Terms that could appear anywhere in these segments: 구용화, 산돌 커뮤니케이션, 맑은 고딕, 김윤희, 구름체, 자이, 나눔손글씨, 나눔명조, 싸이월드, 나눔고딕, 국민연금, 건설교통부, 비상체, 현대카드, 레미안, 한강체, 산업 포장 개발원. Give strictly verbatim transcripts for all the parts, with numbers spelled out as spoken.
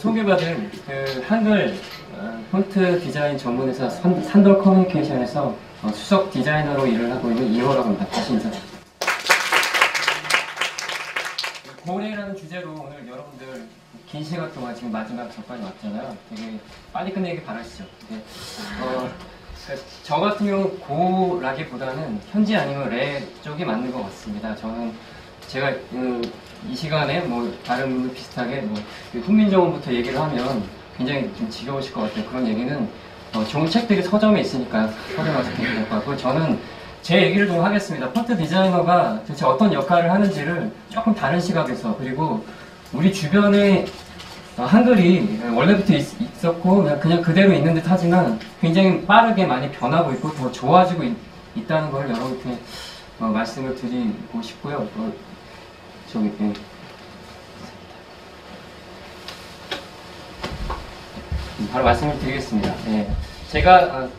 소개받은 그 한글 어, 폰트 디자인 전문회사 산, 산돌 커뮤니케이션에서 어, 수석 디자이너로 일을 하고 있는 이호라고 합니다. 다시 인사드립니다. 고운행이라는 주제로 오늘 여러분들 긴 시간 동안 지금 마지막 저까지 왔잖아요. 되게 빨리 끝내길 바라시죠. 네. 어, 저 같은 경우 고라기보다는 현지 아니면 레 쪽이 맞는 것 같습니다. 저는 제가 음, 이 시간에 뭐 다른 분들 비슷하게 뭐 훈민정음부터 얘기를 하면 굉장히 좀 지겨우실 것 같아요. 그런 얘기는 어, 좋은 책들이 서점에 있으니까 서점에 와서 보면 될 것 같고, 저는 제 얘기를 좀 하겠습니다. 폰트 디자이너가 도대체 어떤 역할을 하는지를 조금 다른 시각에서, 그리고 우리 주변에 한글이 원래부터 있, 있었고 그냥, 그냥 그대로 있는 듯 하지만 굉장히 빠르게 많이 변하고 있고 더 좋아지고 있, 있다는 걸 여러분께 어, 말씀을 드리고 싶고요. 어, 저기 네. 바로 말씀을 드리겠습니다. 네. 제가 어,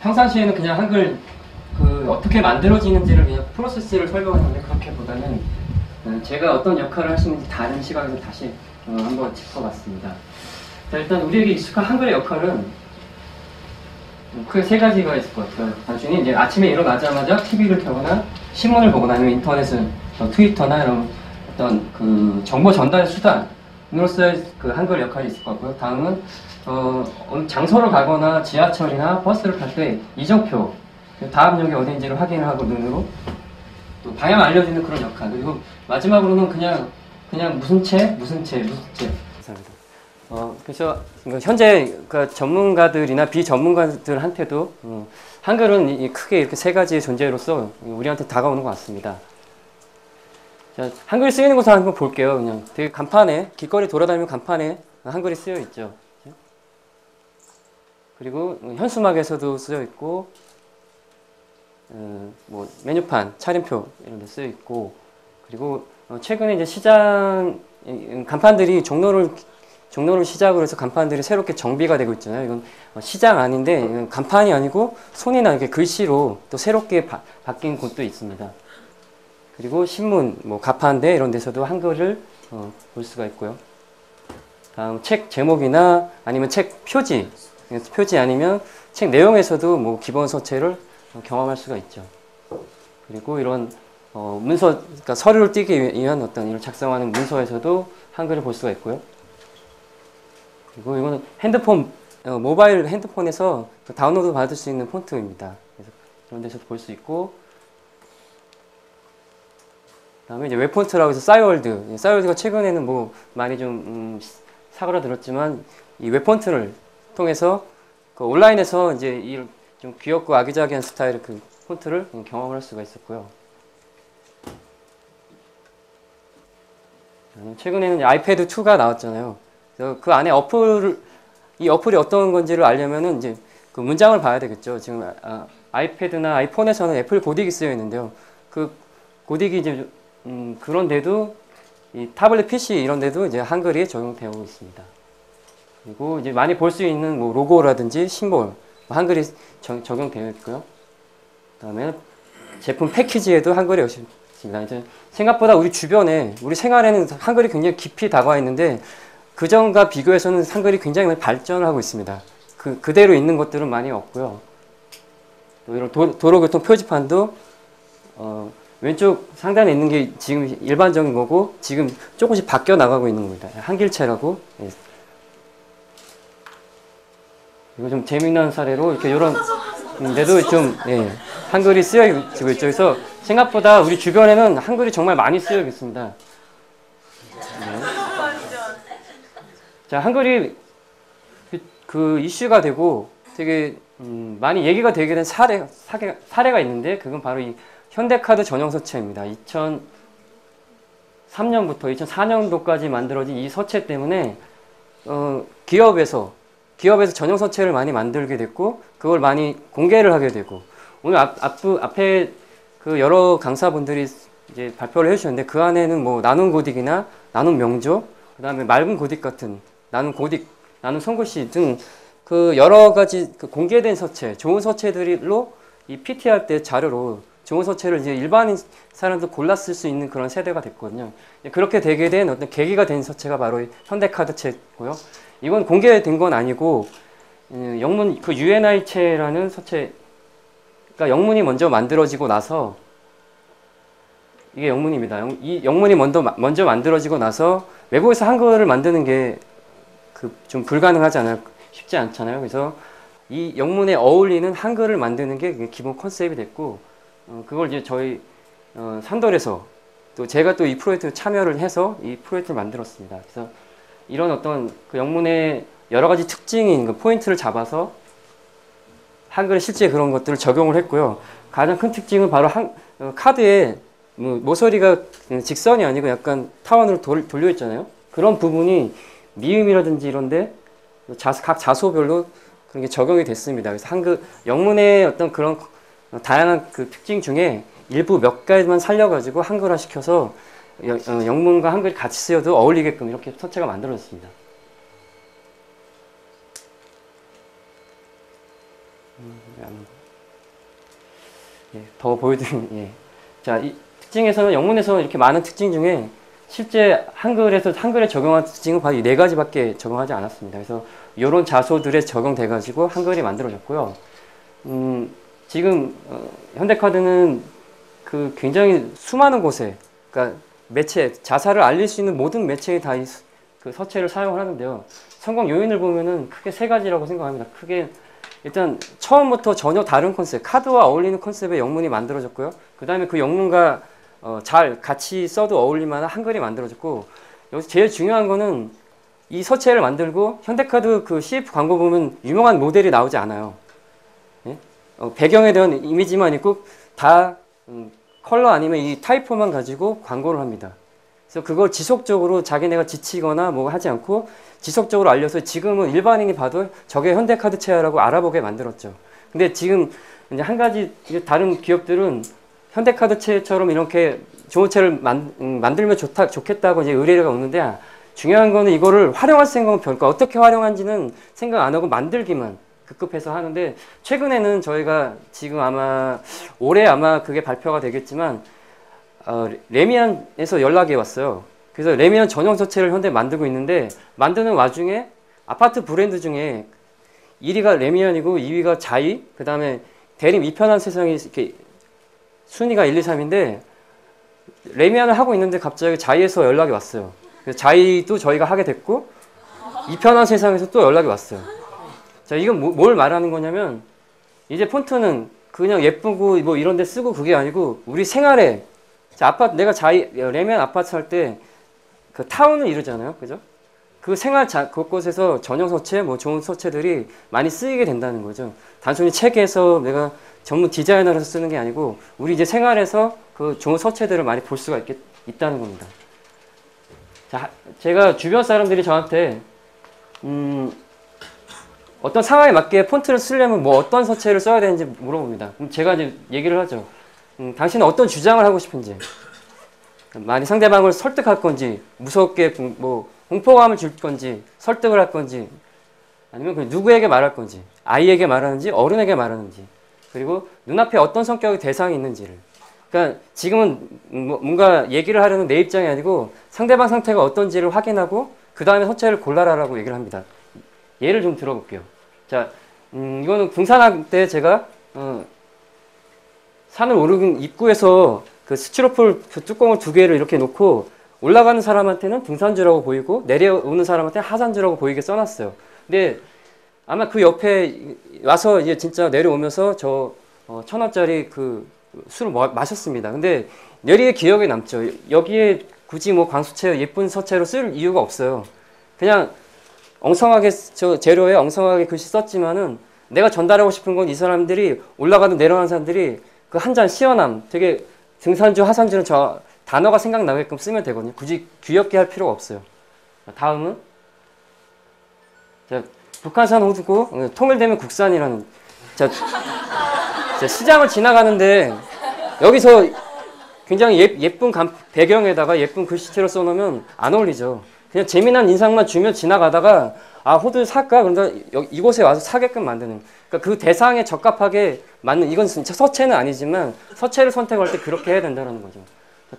평상시에는 그냥 한글 그 어떻게 만들어지는지를 그냥 프로세스를 설명하는데, 그렇게 보다는 제가 어떤 역할을 하시는지 다른 시각에서 다시 어, 한번 짚어봤습니다. 자, 일단 우리에게 익숙한 한글의 역할은 크게 세 가지가 있을 것 같아요. 단순히 이제 아침에 일어나자마자 티비를 켜거나 신문을 보거나 아니면 인터넷을 어, 트위터나 이런 어떤 그 정보 전달 수단으로서의 그 한글 역할이 있을 것 같고요. 다음은 어, 어느 장소를 가거나 지하철이나 버스를 탈 때 이정표, 다음 역이 어디인지를 확인을 하고 눈으로 또 방향 알려주는 그런 역할. 그리고 마지막으로는 그냥 그냥 무슨 채, 무슨 채, 무슨 채. 감사합니다. 어, 그래서 현재 그 전문가들이나 비전문가들한테도 어, 한글은 크게 이렇게 세 가지의 존재로서 우리한테 다가오는 것 같습니다. 자, 한글이 쓰이는 곳을 한번 볼게요. 그냥 되게 간판에, 길거리 돌아다니면 간판에 한글이 쓰여 있죠. 그리고 현수막에서도 쓰여 있고. 어, 뭐 메뉴판, 차림표 이런 데 쓰여 있고, 그리고 어, 최근에 이제 시장 간판들이 종로를 종로를 시작으로 해서 간판들이 새롭게 정비가 되고 있잖아요. 이건 어, 시장 아닌데 이건 간판이 아니고 손이나 이렇게 글씨로 또 새롭게 바, 바뀐 곳도 있습니다. 그리고 신문, 뭐 가판대 이런 데서도 한글을 어, 볼 수가 있고요. 다음 책 제목이나 아니면 책 표지, 표지 아니면 책 내용에서도 뭐 기본 서체를 경험할 수가 있죠. 그리고 이런 어, 문서, 그러니까 서류를 띄기 위한 어떤 이런 작성하는 문서에서도 한글을 볼 수가 있고요. 그리고 이거는 핸드폰, 어, 모바일 핸드폰에서 다운로드 받을 수 있는 폰트입니다. 그래서 이런 데서도 볼 수 있고, 그다음에 이제 웹폰트라고 해서 싸이월드, 싸이월드가 최근에는 뭐 많이 좀 음, 사그라들었지만 이 웹폰트를 통해서 그 온라인에서 이제 이 좀 귀엽고 아기자기한 스타일의 그 폰트를 경험을 할 수가 있었고요. 최근에는 아이패드 투가 나왔잖아요. 그래서 그 안에 어플을, 이 어플이 어떤 건지를 알려면은 이제 그 문장을 봐야 되겠죠. 지금 아, 아이패드나 아이폰에서는 애플 고딕이 쓰여 있는데요. 그 고딕이 이제 음, 그런데도 이 타블렛 피씨 이런데도 이제 한글이 적용되어 있습니다. 그리고 이제 많이 볼 수 있는 뭐 로고라든지 심볼, 한글이 적, 적용되어 있고요. 그 다음에 제품 패키지에도 한글이 역시 있습니다. 이제 생각보다 우리 주변에, 우리 생활에는 한글이 굉장히 깊이 다가와 있는데 그전과 비교해서는 한글이 굉장히 많이 발전을 하고 있습니다. 그, 그대로 있는 것들은 많이 없고요. 또 이런 도, 도로교통 표지판도 어, 왼쪽 상단에 있는 게 지금 일반적인 거고 지금 조금씩 바뀌어 나가고 있는 겁니다. 한길체라고. 예. 이거 좀 재미난 사례로 이렇게 이런 데도 좀 예, 한글이 쓰여지고 있죠. 그래서 생각보다 우리 주변에는 한글이 정말 많이 쓰여 있습니다. 네. 자, 한글이 그, 그 이슈가 되고 되게 음, 많이 얘기가 되게 된 사례, 사례, 사례가 있는데 그건 바로 이 현대카드 전용 서체입니다. 이천삼 년부터 이천사 년도까지 만들어진 이 서체 때문에 어, 기업에서 기업에서 전용 서체를 많이 만들게 됐고 그걸 많이 공개를 하게 되고, 오늘 앞, 앞, 앞에 그 여러 강사분들이 이제 발표를 해주셨는데 그 안에는 뭐 나눔고딕이나 나눔명조, 그 다음에 맑은 고딕 같은 나눔고딕, 나눔손글씨 등 그 여러 가지 그 공개된 서체, 좋은 서체들로 이 피티할 때 자료로 중고서체를 이제 일반인 사람도 골라 쓸 수 있는 그런 세대가 됐거든요. 그렇게 되게 된 어떤 계기가 된 서체가 바로 현대카드체고요. 이건 공개된 건 아니고 영문 그 유엔아이체라는 서체, 그러니까 영문이 먼저 만들어지고 나서 이게 영문입니다. 영, 이 영문이 먼저 먼저 만들어지고 나서 외국에서 한글을 만드는 게 그 좀 불가능하지 않아요? 쉽지 않잖아요. 그래서 이 영문에 어울리는 한글을 만드는 게 기본 컨셉이 됐고, 어, 그걸 이제 저희 어, 산돌에서 또 제가 또 이 프로젝트에 참여를 해서 이 프로젝트를 만들었습니다. 그래서 이런 어떤 그 영문의 여러 가지 특징인 그 포인트를 잡아서 한글의 실제 그런 것들을 적용을 했고요. 가장 큰 특징은 바로 한, 어, 카드에 뭐 모서리가 직선이 아니고 약간 타원으로 돌, 돌려 있잖아요. 그런 부분이 미음이라든지 이런데 자수, 각 자소별로 그런 게 적용이 됐습니다. 그래서 한글 영문의 어떤 그런 다양한 그 특징 중에 일부 몇 가지만 살려가지고 한글화 시켜서 영문과 한글 같이 쓰여도 어울리게끔 이렇게 서체가 만들어졌습니다. 예, 더 보여드리면 예. 자, 이 특징에서는 영문에서 이렇게 많은 특징 중에 실제 한글에서 한글에 적용한 특징은 바로 이 네 가지밖에 적용하지 않았습니다. 그래서 이런 자소들에 적용돼가지고 한글이 만들어졌고요. 음, 지금 어, 현대카드는 그 굉장히 수많은 곳에, 그러니까 매체 자사를 알릴 수 있는 모든 매체에 다 이 그 서체를 사용을 하는데요. 성공 요인을 보면은 크게 세 가지라고 생각합니다. 크게 일단 처음부터 전혀 다른 컨셉, 카드와 어울리는 컨셉의 영문이 만들어졌고요. 그 다음에 그 영문과 어, 잘 같이 써도 어울릴만한 한글이 만들어졌고, 여기서 제일 중요한 거는 이 서체를 만들고 현대카드 그 씨에프 광고 보면 유명한 모델이 나오지 않아요. 예? 어, 배경에 대한 이미지만 있고 다 음, 컬러 아니면 이 타이포만 가지고 광고를 합니다. 그래서 그걸 지속적으로 자기네가 지치거나 뭐 하지 않고 지속적으로 알려서 지금은 일반인이 봐도 저게 현대카드체야라고 알아보게 만들었죠. 근데 지금 이제 한 가지 이제 다른 기업들은 현대카드체처럼 이렇게 좋은 체를 만, 음, 만들면 좋다, 좋겠다고 이제 의뢰가 오는데, 중요한 거는 이거를 활용할 생각은 별거, 어떻게 활용한지는 생각 안 하고 만들기만 급급해서 하는데, 최근에는 저희가 지금 아마 올해 아마 그게 발표가 되겠지만 어, 레미안에서 연락이 왔어요. 그래서 레미안 전용 서체를 현대 만들고 있는데, 만드는 와중에 아파트 브랜드 중에 일 위가 레미안이고 이 위가 자이, 그 다음에 대림 이편한 세상이 이렇게 순위가 일, 이, 삼인데 레미안을 하고 있는데 갑자기 자이에서 연락이 왔어요. 그래서 자이도 저희가 하게 됐고 이편한 세상에서 또 연락이 왔어요. 자, 이건 뭐, 뭘 말하는 거냐면 이제 폰트는 그냥 예쁘고 뭐 이런 데 쓰고 그게 아니고 우리 생활에, 자, 아파트, 내가 자이 레미안 아파트 살 때 그 타운을 이루잖아요. 그죠? 그 생활 자, 곳곳에서 전용 서체, 뭐 좋은 서체들이 많이 쓰이게 된다는 거죠. 단순히 책에서 내가 전문 디자이너로서 쓰는 게 아니고 우리 이제 생활에서 그 좋은 서체들을 많이 볼 수가 있겠, 있다는 겁니다. 자, 제가 주변 사람들이 저한테 음, 어떤 상황에 맞게 폰트를 쓰려면 뭐 어떤 서체를 써야 되는지 물어봅니다. 그럼 제가 이제 얘기를 하죠. 음, 당신은 어떤 주장을 하고 싶은지, 많이 상대방을 설득할 건지, 무섭게 뭐 공포감을 줄 건지, 설득을 할 건지, 아니면 그 누구에게 말할 건지, 아이에게 말하는지, 어른에게 말하는지, 그리고 눈앞에 어떤 성격의 대상이 있는지를. 그러니까 지금은 뭔가 얘기를 하려는 내 입장이 아니고 상대방 상태가 어떤지를 확인하고 그 다음에 서체를 골라라라고 얘기를 합니다. 예를 좀 들어볼게요. 자, 음, 이거는 군산학 때 제가 어, 산을 오르는 입구에서 그 스티로폼 그 뚜껑을 두 개를 이렇게 놓고 올라가는 사람한테는 등산주라고 보이고 내려오는 사람한테는 하산주라고 보이게 써놨어요. 근데 아마 그 옆에 와서 이제 진짜 내려오면서 저 어, 천 원짜리 그 술을 마, 마셨습니다. 근데 내리의 기억에 남죠. 여기에 굳이 뭐 광수체 예쁜 서체로 쓸 이유가 없어요. 그냥 엉성하게 저 재료에 엉성하게 글씨 썼지만은 내가 전달하고 싶은 건 이 사람들이 올라가는 내려가는 사람들이 그 한 잔 시원함, 되게 등산주 하산주는 저 단어가 생각나게끔 쓰면 되거든요. 굳이 귀엽게 할 필요가 없어요. 다음은 자, 북한산 호두고 통일되면 국산이라는, 자, 자, 시장을 지나가는데 여기서 굉장히 예, 예쁜 감, 배경에다가 예쁜 글씨체로 써놓으면 안 어울리죠. 그냥 재미난 인상만 주면 지나가다가 아 호두 살까? 그러다 이곳에 와서 사게끔 만드는, 그러니까 그 대상에 적합하게 맞는, 이건 진짜 서체는 아니지만 서체를 선택할 때 그렇게 해야 된다는 거죠.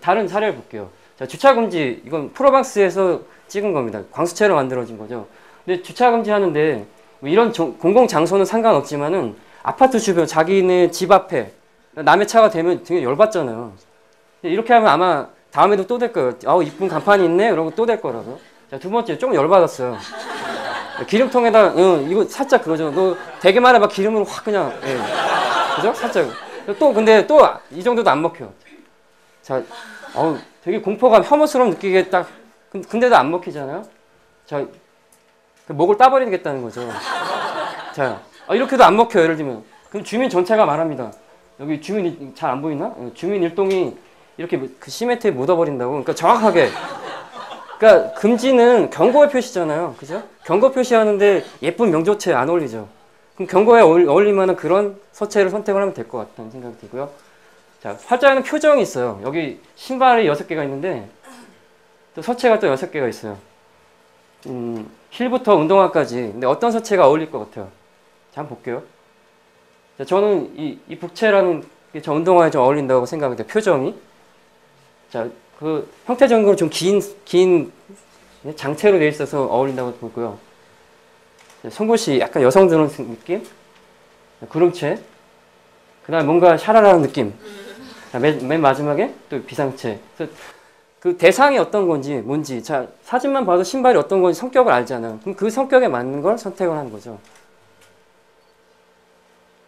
다른 사례를 볼게요. 자, 주차금지, 이건 프로방스에서 찍은 겁니다. 광수체로 만들어진 거죠. 근데 주차금지 하는데 뭐 이런 공공장소는 상관없지만은 아파트 주변, 자기네 집 앞에 남의 차가 되면 되게 열받잖아요. 이렇게 하면 아마 다음에도 또 될 거예요. 아우 이쁜 간판이 있네 이러고 또 될 거라고요. 자, 두 번째, 좀 열받았어요. 기름통에다 응, 이거 살짝 그러죠. 너 대게만에 막 기름으로 확 그냥 예. 그죠? 살짝 또 근데 또 이 정도도 안 먹혀요. 자, 어우 되게 공포감, 혐오스러움 느끼게 딱 근데도 안 먹히잖아요. 자, 목을 따버리겠다는 거죠. 자, 아, 이렇게도 안 먹혀요. 예를 들면 그럼 주민 전체가 말합니다. 여기 주민 잘 안 보이나? 주민 일동이 이렇게 그 시멘트에 묻어버린다고. 그러니까 정확하게. 그러니까 금지는 경고의 표시잖아요. 그죠? 경고 표시하는데 예쁜 명조체 안 어울리죠. 그럼 경고에 어울릴 만한 그런 서체를 선택을 하면 될 것 같다는 생각이 들고요. 자, 활자에는 표정이 있어요. 여기 신발이 여섯 개가 있는데 또 서체가 또 여섯 개가 있어요. 음, 힐부터 운동화까지. 근데 어떤 서체가 어울릴 것 같아요? 자, 한번 볼게요. 자, 저는 이, 이 북체라는 게 저 운동화에 좀 어울린다고 생각합니다. 표정이. 자, 그 형태적으로 좀 긴, 긴 장체로 되어 있어서 어울린다고 보고요. 손글씨 약간 여성스러운 느낌? 구름체. 그 다음에 뭔가 샤라라는 느낌. 자, 맨, 맨 마지막에 또 비상체. 그래서 그 대상이 어떤 건지, 뭔지. 자, 사진만 봐도 신발이 어떤 건지 성격을 알잖아요. 그럼 그 성격에 맞는 걸 선택을 하는 거죠.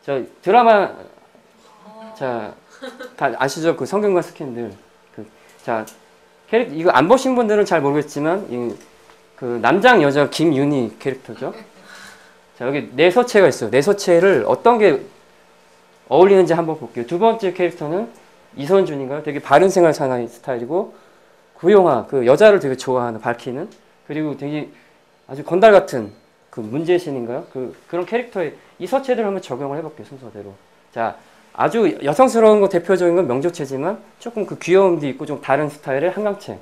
자, 드라마, 자, 다 아시죠? 그 성경과 스캔들. 그, 자, 캐릭터, 이거 안 보신 분들은 잘 모르겠지만, 이, 그, 남장 여자 김윤희 캐릭터죠. 자, 여기 네 서체가 있어요. 네 서체를 어떤 게 어울리는지 한번 볼게요. 두 번째 캐릭터는 이선준인가요? 되게 바른 생활 사나이 스타일이고, 구용화, 그 여자를 되게 좋아하는, 밝히는, 그리고 되게 아주 건달 같은, 그 문제신인가요? 그, 그런 캐릭터에 이 서체들을 한번 적용을 해볼게요, 순서대로. 자, 아주 여성스러운 거 대표적인 건 명조체지만 조금 그 귀여움도 있고 좀 다른 스타일의 한강체.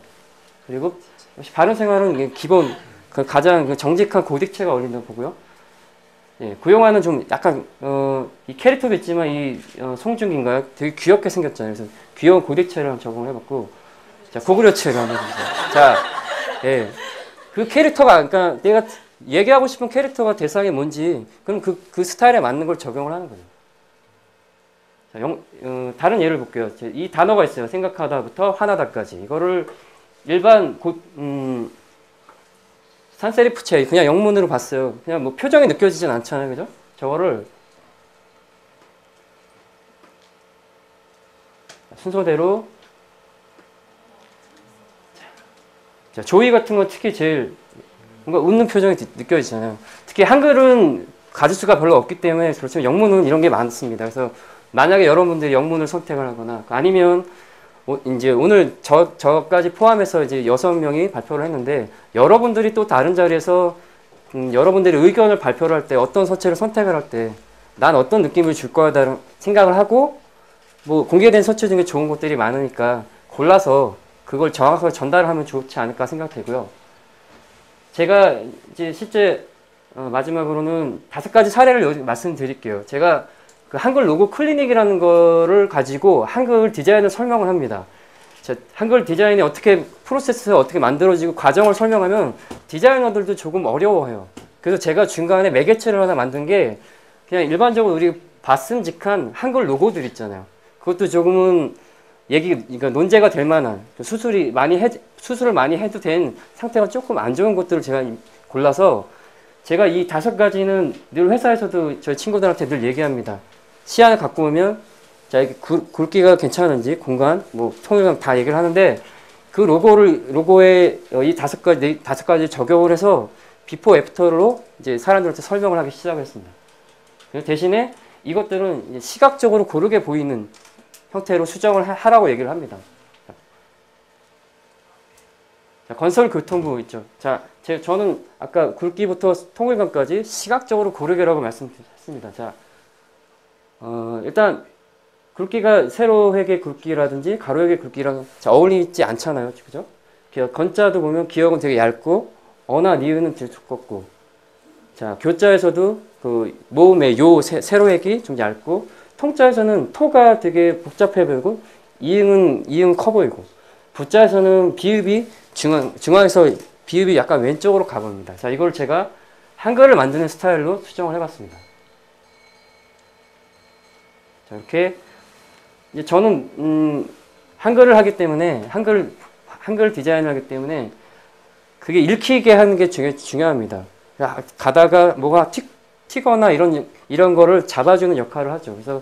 그리고 역시 바른 생활은 기본, 그 가장 정직한 고딕체가 어울린다고 보고요. 예, 구용화는 좀 약간, 어, 이 캐릭터도 있지만 이 어, 송중기인가요? 되게 귀엽게 생겼잖아요. 그래서 귀여운 고딕체를 한번 적용을 해봤고. 자, 고구려체를 한번 해보세요. 자, 예. 그 캐릭터가, 그러니까 내가 얘기하고 싶은 캐릭터가 대상이 뭔지, 그럼 그, 그 스타일에 맞는 걸 적용을 하는 거죠. 자, 영, 어, 다른 예를 볼게요. 이 단어가 있어요. 생각하다부터 화나다까지. 이거를 일반 고, 음, 산세리프체, 그냥 영문으로 봤어요. 그냥 뭐 표정이 느껴지진 않잖아요. 그죠? 저거를 순서대로. 자, 조이 같은 건 특히 제일 뭔가 웃는 표정이 느껴지잖아요. 특히 한글은 가짓수가 별로 없기 때문에 그렇지만 영문은 이런 게 많습니다. 그래서 만약에 여러분들이 영문을 선택을 하거나 아니면 오, 이제 오늘 저, 저까지 포함해서 이제 여섯 명이 발표를 했는데 여러분들이 또 다른 자리에서 음, 여러분들이 의견을 발표를 할 때 어떤 서체를 선택을 할 때 난 어떤 느낌을 줄 거야라는 생각을 하고 뭐 공개된 서체 중에 좋은 것들이 많으니까 골라서 그걸 정확하게 전달하면 좋지 않을까 생각되고요. 제가 이제 실제 어 마지막으로는 다섯 가지 사례를 말씀드릴게요. 제가 그 한글 로고 클리닉이라는 거를 가지고 한글 디자인을 설명을 합니다. 자, 한글 디자인이 어떻게 프로세스가 어떻게 만들어지고 과정을 설명하면 디자이너들도 조금 어려워해요. 그래서 제가 중간에 매개체를 하나 만든 게 그냥 일반적으로 우리 봤음직한 한글 로고들 있잖아요. 그것도 조금은 얘기, 그러니까 논제가 될 만한, 수술이 많이 해, 수술을 많이 해도 된 상태가 조금 안 좋은 것들을 제가 골라서, 제가 이 다섯 가지는 늘 회사에서도 저희 친구들한테 늘 얘기합니다. 시안을 갖고 오면, 자, 이렇게 굵기가 괜찮은지, 공간, 뭐, 통일감 다 얘기를 하는데, 그 로고를, 로고에 이 다섯 가지, 다섯 가지 적용을 해서, 비포 애프터로 이제 사람들한테 설명을 하기 시작했습니다. 대신에 이것들은 시각적으로 고르게 보이는 형태로 수정을 하라고 얘기를 합니다. 자, 건설교통부 있죠. 자, 제, 저는 아까 굵기부터 통일감까지 시각적으로 고르게라고 말씀드렸습니다. 자, 어, 일단 굵기가 세로획의 굵기라든지 가로획의 굵기랑 자, 어울리지 않잖아요. 그죠? 기역, 건자도 보면 기역은 되게 얇고 어나 니은은 되게 두껍고, 자 교자에서도 그 모음의 요 세, 세로액이 좀 얇고, 통자에서는 토가 되게 복잡해 보이고 이응은 이응 커 보이고, 부자에서는 비읍이 중앙, 중앙에서 비읍이 약간 왼쪽으로 가봅니다. 자 이걸 제가 한글을 만드는 스타일로 수정을 해봤습니다. 자 이렇게 이제 저는 음, 한글을 하기 때문에 한글 한글 디자인을 하기 때문에 그게 읽히게 하는 게 중요, 중요합니다. 가다가 뭐가 튀, 튀거나 이런 이런 거를 잡아주는 역할을 하죠. 그래서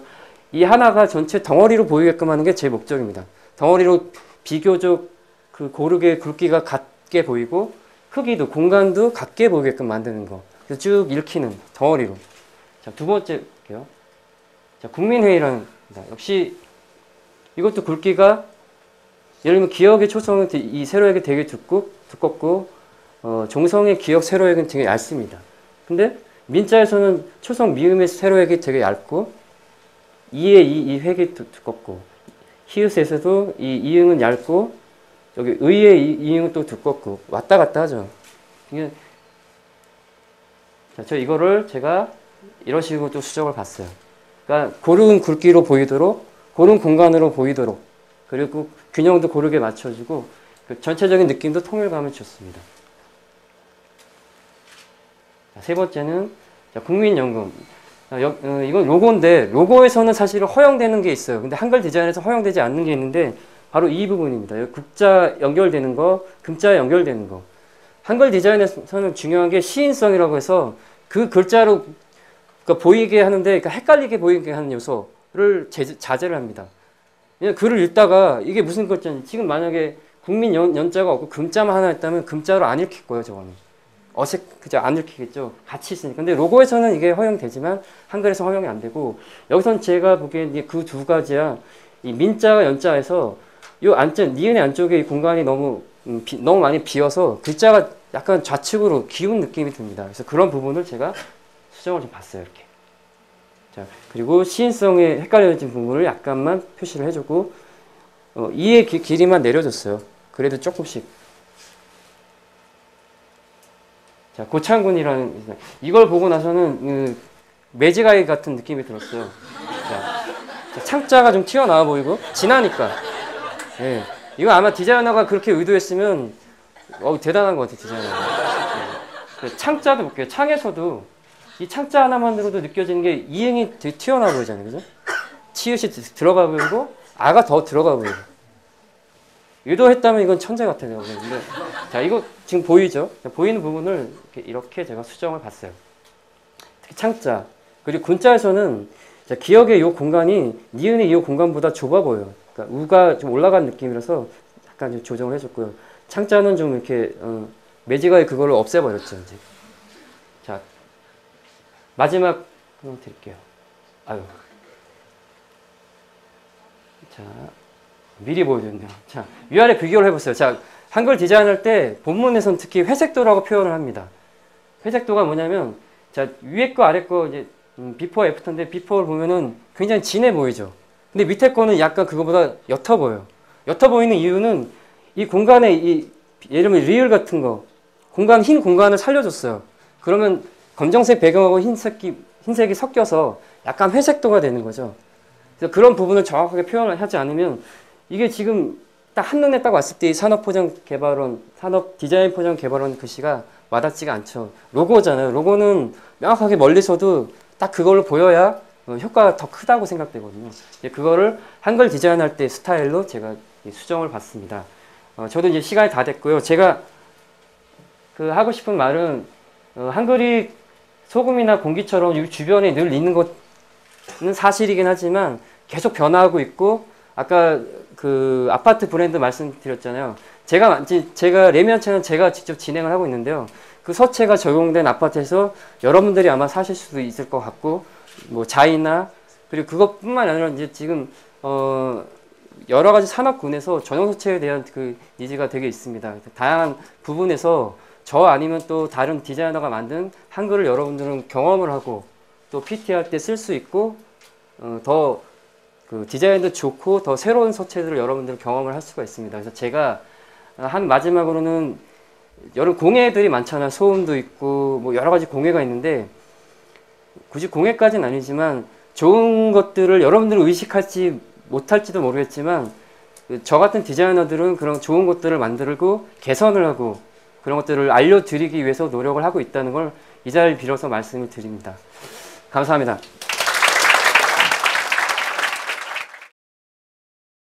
이 하나가 전체 덩어리로 보이게끔 하는 게 제 목적입니다. 덩어리로 비교적 그 고르게 굵기가 같게 보이고 크기도 공간도 같게 보이게끔 만드는 거. 그래서 쭉 읽히는 덩어리로. 자, 두 번째게요. 자, 국민회의라는 겁니다. 역시 이것도 굵기가 예를 들면 기역의 초성은 이 세로액이 되게 두껍고, 두껍고 어, 종성의 기역 세로액은 되게 얇습니다. 근데 민자에서는 초성 미음의 세로액이 되게 얇고 이의 이, 이 획이 두껍고, 히읗에서도 이 이응은 얇고 여기 의의 이, 이응은 또 두껍고 왔다 갔다 하죠. 이게 자, 저 이거를 제가 이런 식으로 또 수정을 봤어요. 그러니까 고른 굵기로 보이도록, 고른 공간으로 보이도록, 그리고 균형도 고르게 맞춰주고 그 전체적인 느낌도 통일감을 줬습니다. 자, 세 번째는 자, 국민연금. 이건 로고인데, 로고에서는 사실 허용되는 게 있어요. 근데 한글 디자인에서 허용되지 않는 게 있는데 바로 이 부분입니다. 국자 연결되는 거, 금자 연결되는 거. 한글 디자인에서는 중요한 게 시인성이라고 해서 그 글자로 그러니까 보이게 하는데, 그러니까 헷갈리게 보이게 하는 요소를 제, 자제를 합니다. 그냥 글을 읽다가 이게 무슨 글자인지, 지금 만약에 국민 연, 연자가 없고 금자만 하나 있다면 금자로 안 읽힐 거예요. 저거는 어색, 그죠? 안 읽히겠죠. 같이 있으니까. 근데 로고에서는 이게 허용되지만 한글에서 허용이 안 되고, 여기서는 제가 보기엔 그 두 가지야. 이 민자와 연자에서 요 안쪽, 니은의 안쪽에 이 공간이 너무 음, 비, 너무 많이 비어서 글자가 약간 좌측으로 기운 느낌이 듭니다. 그래서 그런 부분을 제가 수정을 좀 봤어요. 이렇게. 자, 그리고 시인성에 헷갈려진 부분을 약간만 표시를 해주고, 어, 이의 기, 길이만 내려줬어요. 그래도 조금씩. 자, 고창군이라는, 이걸 보고 나서는 그, 매직아이 같은 느낌이 들었어요. 자, 자, 창자가 좀 튀어나와 보이고 진하니까. 예, 이거 아마 디자이너가 그렇게 의도했으면 어우, 대단한 것 같아요, 디자이너가. 예, 창자도 볼게요. 창에서도 이 창자 하나만으로도 느껴지는 게 이응이 되게 튀어나와 보이잖아요, 그죠? 치읓이 들어가 보이고 아가 더 들어가 보이고. 의도했다면 이건 천재 같아요. 근데 자, 이거 지금 보이죠? 자, 보이는 부분을 이렇게, 이렇게 제가 수정을 봤어요. 특히 창자. 그리고 군자에서는 자, 기역의 이 공간이 니은의 이 공간보다 좁아 보여요. 그러니까 우가 좀 올라간 느낌이라서 약간 좀 조정을 해줬고요. 창자는 좀 이렇게 어, 매직아이 그걸로 없애버렸죠, 이제. 자, 마지막 한번 드릴게요. 아유. 자. 미리 보여줬네요. 자, 위아래 비교를 해보세요. 자, 한글 디자인할 때 본문에서는 특히 회색도라고 표현을 합니다. 회색도가 뭐냐면, 자, 위에 거, 아래 거, 이제, 음, 비포, 애프터인데, 비포를 보면은 굉장히 진해 보이죠. 근데 밑에 거는 약간 그거보다 옅어 보여요. 옅어 보이는 이유는 이 공간에 이, 예를 들면 리을 같은 거, 공간, 흰 공간을 살려줬어요. 그러면 검정색 배경하고 흰색이, 흰색이 섞여서 약간 회색도가 되는 거죠. 그래서 그런 부분을 정확하게 표현을 하지 않으면, 이게 지금 딱 한눈에 딱 왔을 때 이 산업 포장 개발원, 산업 디자인 포장 개발원 글씨가 와닿지가 않죠. 로고잖아요. 로고는 명확하게 멀리서도 딱 그걸로 보여야 효과가 더 크다고 생각되거든요. 그거를 한글 디자인할 때 스타일로 제가 수정을 봤습니다. 어, 저도 이제 시간이 다 됐고요. 제가 그 하고 싶은 말은, 어, 한글이 소금이나 공기처럼 이 주변에 늘 있는 것은 사실이긴 하지만 계속 변화하고 있고, 아까 그 아파트 브랜드 말씀드렸잖아요. 제가 제가 레미안체는 제가 직접 진행을 하고 있는데요. 그 서체가 적용된 아파트에서 여러분들이 아마 사실 수도 있을 것 같고, 뭐 자이나, 그리고 그것뿐만 아니라 이제 지금 어 여러 가지 산업군에서 전용 서체에 대한 그 니즈가 되게 있습니다. 다양한 부분에서 저 아니면 또 다른 디자이너가 만든 한글을 여러분들은 경험을 하고 또 피티 할 때 쓸 수 있고, 어 더 그 디자인도 좋고 더 새로운 서체들을 여러분들 경험을 할 수가 있습니다. 그래서 제가 한 마지막으로는 여러 공예들이 많잖아요. 소음도 있고 뭐 여러 가지 공예가 있는데 굳이 공예까지는 아니지만 좋은 것들을 여러분들은 의식할지 못할지도 모르겠지만 저 같은 디자이너들은 그런 좋은 것들을 만들고 개선을 하고 그런 것들을 알려드리기 위해서 노력을 하고 있다는 걸 이 자리를 빌어서 말씀을 드립니다. 감사합니다.